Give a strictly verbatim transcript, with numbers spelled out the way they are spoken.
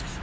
next.